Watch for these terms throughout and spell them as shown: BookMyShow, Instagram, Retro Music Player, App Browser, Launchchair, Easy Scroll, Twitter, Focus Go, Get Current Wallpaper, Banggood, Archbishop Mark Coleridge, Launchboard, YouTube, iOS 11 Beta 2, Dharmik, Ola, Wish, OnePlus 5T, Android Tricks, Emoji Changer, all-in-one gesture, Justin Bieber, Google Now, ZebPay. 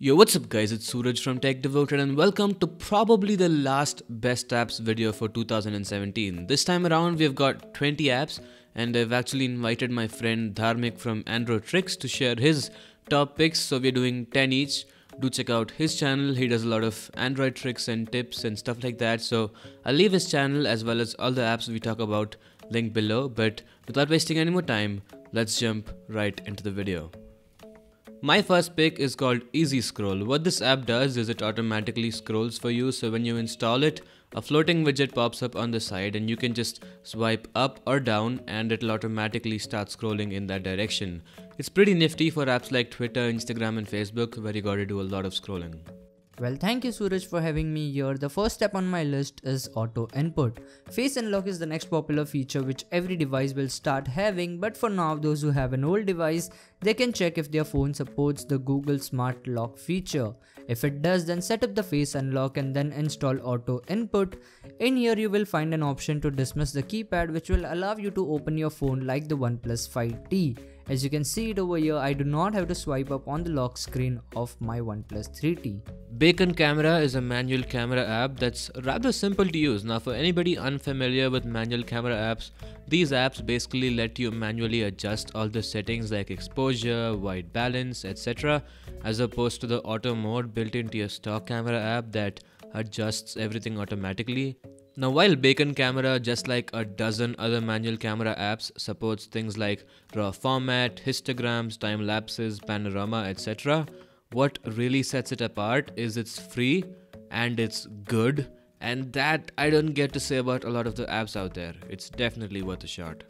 Yo, what's up guys, it's Suraj from Tech Devoted and welcome to probably the last best apps video for 2017. This time around we've got 20 apps and I've actually invited my friend Dharmik from Android Tricks to share his top picks, so we're doing 10 each. Do check out his channel, he does a lot of Android tricks and tips and stuff like that, so I'll leave his channel as well as all the apps we talk about linked below, but without wasting any more time, let's jump right into the video. My first pick is called Easy Scroll. What this app does is it automatically scrolls for you, so when you install it, a floating widget pops up on the side and you can just swipe up or down and it'll automatically start scrolling in that direction. It's pretty nifty for apps like Twitter, Instagram and Facebook where you gotta do a lot of scrolling. Well, thank you Suraj for having me here. The first step on my list is AutoInput. Face unlock is the next popular feature which every device will start having, but for now those who have an old device, they can check if their phone supports the Google Smart Lock feature. If it does, then set up the face unlock and then install AutoInput. In here you will find an option to dismiss the keypad which will allow you to open your phone like the OnePlus 5T. As you can see it over here, I do not have to swipe up on the lock screen of my OnePlus 3T. Bacon Camera is a manual camera app that's rather simple to use. Now for anybody unfamiliar with manual camera apps, these apps basically let you manually adjust all the settings like exposure, white balance, etc. as opposed to the auto mode built into your stock camera app that adjusts everything automatically. Now while Bacon Camera, just like a dozen other manual camera apps, supports things like raw format, histograms, time lapses, panorama, etc., what really sets it apart is it's free and it's good, and that I don't get to say about a lot of the apps out there. It's definitely worth a shot.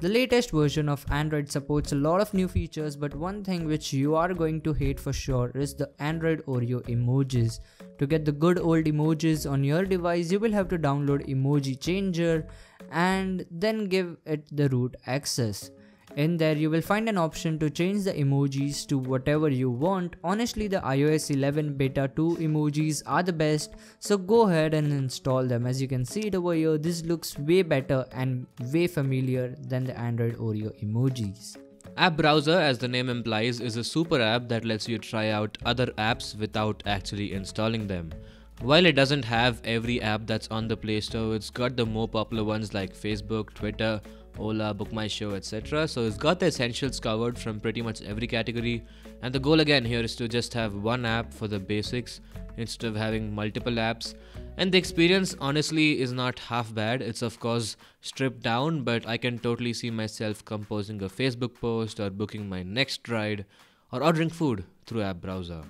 The latest version of Android supports a lot of new features, but one thing which you are going to hate for sure is the Android Oreo emojis. To get the good old emojis on your device, you will have to download Emoji Changer and then give it the root access. In there you will find an option to change the emojis to whatever you want. Honestly, the iOS 11 Beta 2 emojis are the best, so go ahead and install them. As you can see it over here, this looks way better and way familiar than the Android Oreo emojis. App Browser, as the name implies, is a super app that lets you try out other apps without actually installing them. While it doesn't have every app that's on the Play Store, it's got the more popular ones like Facebook, Twitter, Ola, BookMyShow, etc. So it's got the essentials covered from pretty much every category, and the goal again here is to just have one app for the basics instead of having multiple apps. And the experience honestly is not half bad. It's of course stripped down, but I can totally see myself composing a Facebook post or booking my next ride or ordering food through App Browser.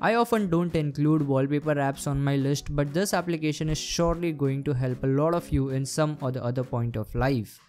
I often don't include wallpaper apps on my list, but this application is surely going to help a lot of you in some or the other point of life.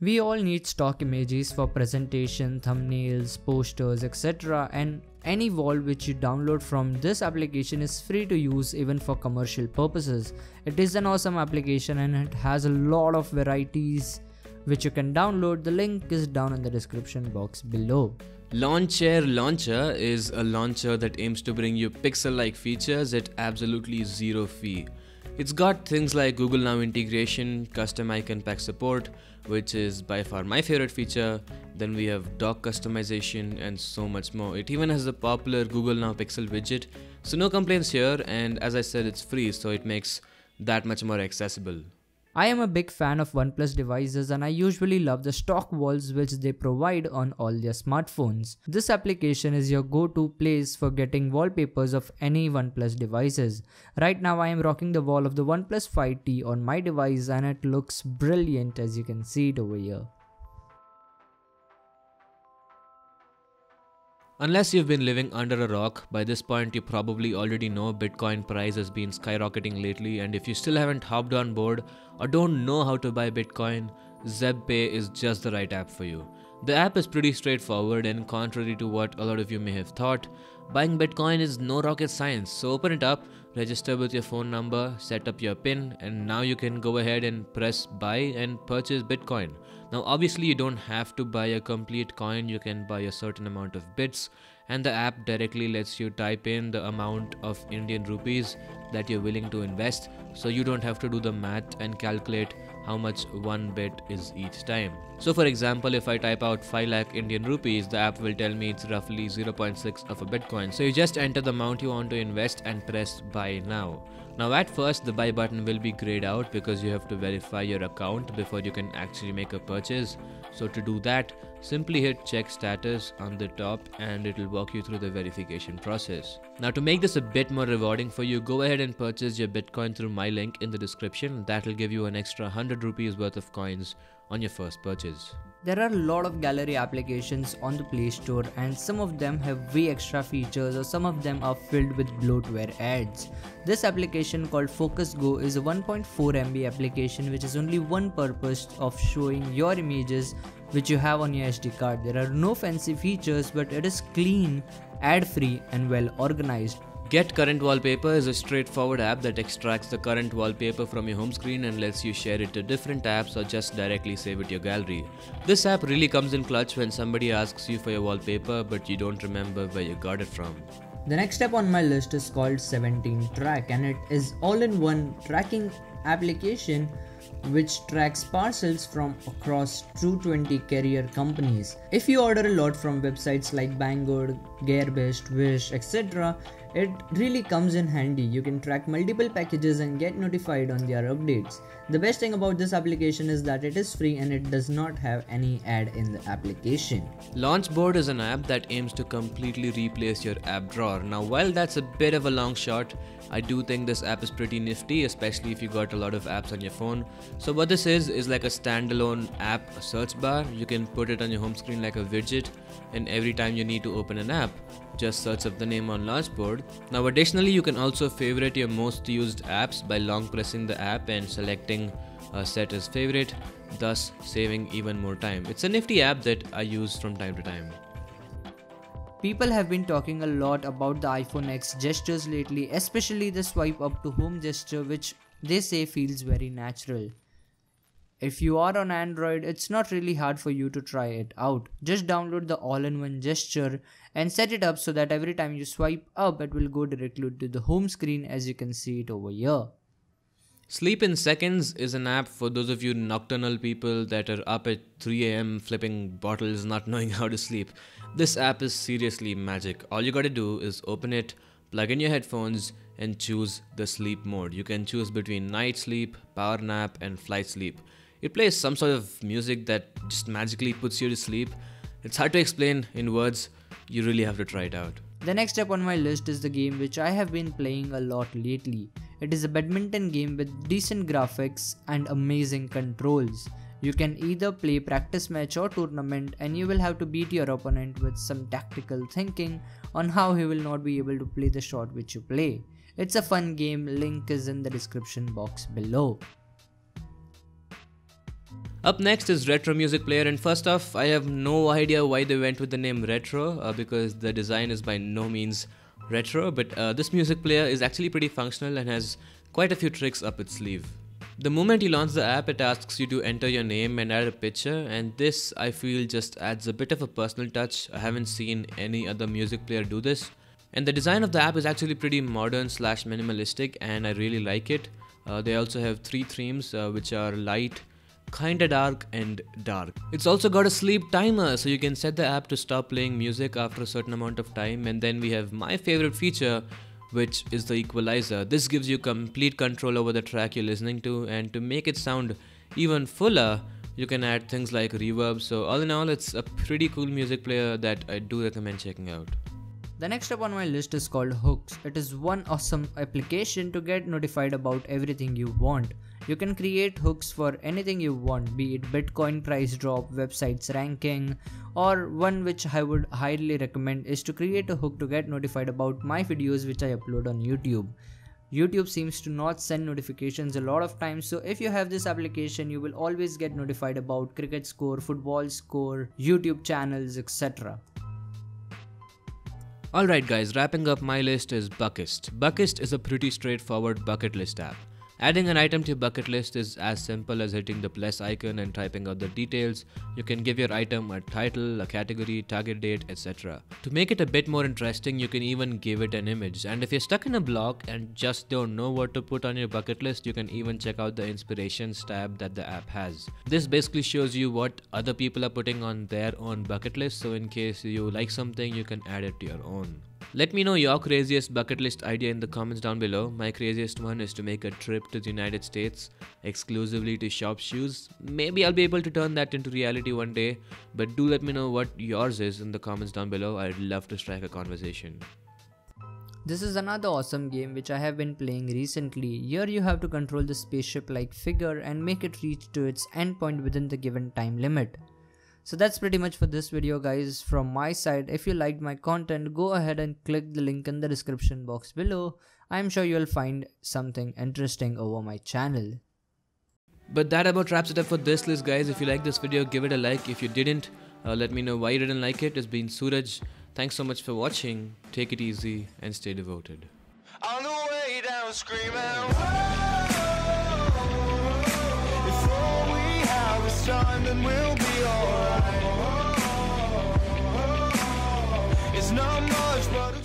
We all need stock images for presentation, thumbnails, posters, etc., and any wall which you download from this application is free to use even for commercial purposes. It is an awesome application and it has a lot of varieties which you can download. The link is down in the description box below. Launchchair Launcher is a launcher that aims to bring you pixel-like features at absolutely zero fee. It's got things like Google Now integration, custom icon pack support, which is by far my favorite feature. Then we have dock customization and so much more. It even has the popular Google Now Pixel widget. So no complaints here, and as I said, it's free, so it makes that much more accessible. I am a big fan of OnePlus devices and I usually love the stock walls which they provide on all their smartphones. This application is your go-to place for getting wallpapers of any OnePlus devices. Right now I am rocking the wall of the OnePlus 5T on my device and it looks brilliant, as you can see it over here. Unless you've been living under a rock, by this point you probably already know Bitcoin price has been skyrocketing lately, and if you still haven't hopped on board or don't know how to buy Bitcoin, ZebPay is just the right app for you. The app is pretty straightforward, and contrary to what a lot of you may have thought, buying Bitcoin is no rocket science. So open it up, register with your phone number, set up your PIN, and now you can go ahead and press buy and purchase Bitcoin. Now obviously you don't have to buy a complete coin, you can buy a certain amount of bits, and the app directly lets you type in the amount of Indian rupees that you're willing to invest, so you don't have to do the math and calculate how much one bit is each time. So for example, if I type out 5 lakh Indian rupees, the app will tell me it's roughly 0.6 of a Bitcoin. So you just enter the amount you want to invest and press buy now. Now at first the buy button will be grayed out because you have to verify your account before you can actually make a purchase. So to do that, simply hit check status on the top and it will walk you through the verification process. Now to make this a bit more rewarding for you, go ahead and purchase your Bitcoin through my link in the description. That will give you an extra 100 rupees worth of coins on your first purchase. There are a lot of gallery applications on the Play Store and some of them have way extra features or some of them are filled with bloatware ads. This application called Focus Go is a 1.4 MB application which has only one purpose of showing your images which you have on your SD card. There are no fancy features, but it is clean, ad-free and well organized. Get Current Wallpaper is a straightforward app that extracts the current wallpaper from your home screen and lets you share it to different apps or just directly save it to your gallery. This app really comes in clutch when somebody asks you for your wallpaper but you don't remember where you got it from. The next app on my list is called 17Track and it is all-in-one tracking application which tracks parcels from across 220 carrier companies. If you order a lot from websites like Banggood, Gearbest, Wish, etc., it really comes in handy. You can track multiple packages and get notified on their updates. The best thing about this application is that it is free and it does not have any ad in the application. Launchboard is an app that aims to completely replace your app drawer. Now while that's a bit of a long shot, I do think this app is pretty nifty, especially if you got a lot of apps on your phone. So what this is like a standalone app search bar. You can put it on your home screen like a widget and every time you need to open an app, just search up the name on Launchboard. Now additionally, you can also favorite your most used apps by long pressing the app and selecting set as favorite, thus saving even more time. It's a nifty app that I use from time to time. People have been talking a lot about the iPhone X gestures lately, especially the swipe up to home gesture, which they say feels very natural. If you are on Android, it's not really hard for you to try it out. Just download the all-in-one gesture and set it up so that every time you swipe up, it will go directly to the home screen as you can see it over here. Sleep in Seconds is an app for those of you nocturnal people that are up at 3 AM flipping bottles not knowing how to sleep. This app is seriously magic. All you gotta do is open it, plug in your headphones and choose the sleep mode. You can choose between night sleep, power nap and flight sleep. It plays some sort of music that just magically puts you to sleep. It's hard to explain in words, you really have to try it out. The next up on my list is the game which I have been playing a lot lately. It is a badminton game with decent graphics and amazing controls. You can either play practice match or tournament and you will have to beat your opponent with some tactical thinking on how he will not be able to play the shot which you play. It's a fun game, link is in the description box below. Up next is Retro Music Player and first off, I have no idea why they went with the name Retro because the design is by no means retro, but this music player is actually pretty functional and has quite a few tricks up its sleeve. The moment you launch the app, it asks you to enter your name and add a picture, and this I feel just adds a bit of a personal touch. I haven't seen any other music player do this. And the design of the app is actually pretty modern / minimalistic and I really like it. They also have 3 themes which are light, kinda dark and dark. It's also got a sleep timer so you can set the app to stop playing music after a certain amount of time, and then we have my favorite feature which is the equalizer. This gives you complete control over the track you're listening to, and to make it sound even fuller you can add things like reverb. So all in all, it's a pretty cool music player that I do recommend checking out. The next up on my list is called Hooks. It is one awesome application to get notified about everything you want. You can create hooks for anything you want, be it Bitcoin price drop, websites ranking, or one which I would highly recommend is to create a hook to get notified about my videos which I upload on YouTube. YouTube seems to not send notifications a lot of times, so if you have this application, you will always get notified about cricket score, football score, YouTube channels, etc. Alright guys, wrapping up my list is Buckist. Buckist is a pretty straightforward bucket list app. Adding an item to your bucket list is as simple as hitting the plus icon and typing out the details. You can give your item a title, a category, target date, etc. To make it a bit more interesting, you can even give it an image. And if you're stuck in a block and just don't know what to put on your bucket list, you can even check out the inspirations tab that the app has. This basically shows you what other people are putting on their own bucket list, so in case you like something, you can add it to your own. Let me know your craziest bucket list idea in the comments down below. My craziest one is to make a trip to the United States exclusively to shop shoes. Maybe I'll be able to turn that into reality one day, but do let me know what yours is in the comments down below. I'd love to strike a conversation. This is another awesome game which I have been playing recently. Here you have to control the spaceship-like figure and make it reach to its endpoint within the given time limit. So that's pretty much for this video, guys. From my side, if you liked my content, go ahead and click the link in the description box below. I'm sure you'll find something interesting over my channel. But that about wraps it up for this list, guys. If you liked this video, give it a like. If you didn't, let me know why you didn't like it. It's been Suraj. Thanks so much for watching. Take it easy and stay devoted. On the way down screaming, whoa, if only I was done, then we'll be alright. It's not much, but